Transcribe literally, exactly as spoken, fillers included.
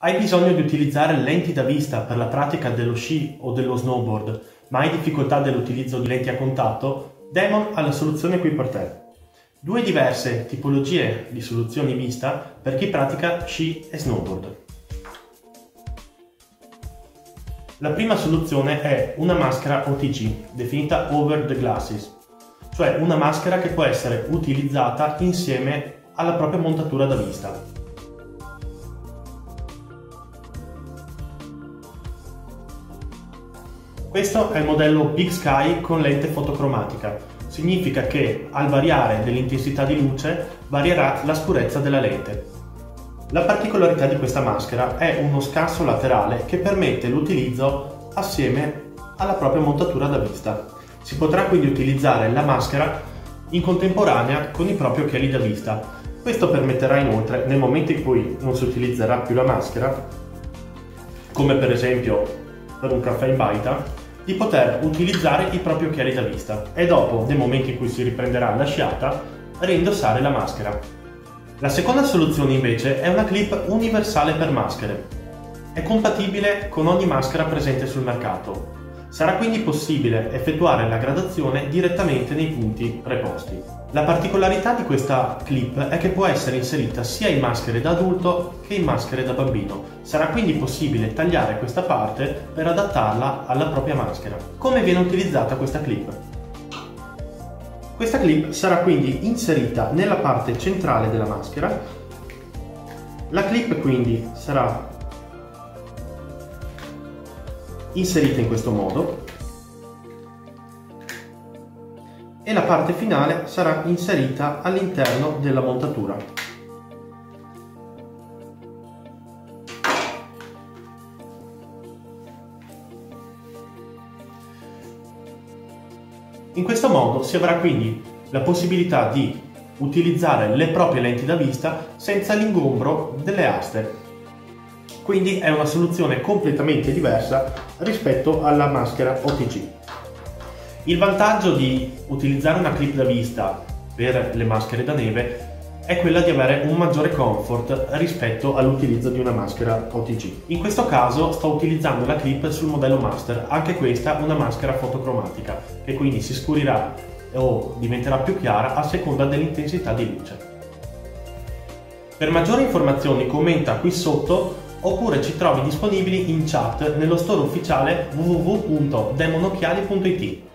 Hai bisogno di utilizzare lenti da vista per la pratica dello sci o dello snowboard, ma hai difficoltà nell'utilizzo di lenti a contatto? Damon ha la soluzione qui per te. Due diverse tipologie di soluzioni vista per chi pratica sci e snowboard. La prima soluzione è una maschera O T G, definita Over the Glasses, cioè una maschera che può essere utilizzata insieme alla propria montatura da vista. Questo è il modello Big Sky con lente fotocromatica, significa che al variare dell'intensità di luce varierà la scurezza della lente. La particolarità di questa maschera è uno scasso laterale che permette l'utilizzo assieme alla propria montatura da vista. Si potrà quindi utilizzare la maschera in contemporanea con i propri occhiali da vista. Questo permetterà inoltre, nel momento in cui non si utilizzerà più la maschera, come per esempio per un caffè in baita, di poter utilizzare i propri occhiali da vista e dopo, nel momento in cui si riprenderà la sciata, reindossare la maschera. La seconda soluzione invece è una clip universale per maschere. È compatibile con ogni maschera presente sul mercato. Sarà quindi possibile effettuare la gradazione direttamente nei punti preposti. La particolarità di questa clip è che può essere inserita sia in maschere da adulto che in maschere da bambino. Sarà quindi possibile tagliare questa parte per adattarla alla propria maschera. Come viene utilizzata questa clip? Questa clip sarà quindi inserita nella parte centrale della maschera. La clip quindi sarà inserita in questo modo e la parte finale sarà inserita all'interno della montatura. In questo modo si avrà quindi la possibilità di utilizzare le proprie lenti da vista senza l'ingombro delle aste. Quindi è una soluzione completamente diversa rispetto alla maschera O T G. Il vantaggio di utilizzare una clip da vista per le maschere da neve è quella di avere un maggiore comfort rispetto all'utilizzo di una maschera O T G. In questo caso sto utilizzando la clip sul modello Master, anche questa una maschera fotocromatica, che quindi si scurirà o diventerà più chiara a seconda dell'intensità di luce. Per maggiori informazioni commenta qui sotto oppure ci trovi disponibili in chat nello store ufficiale w w w punto demonocchiali punto it.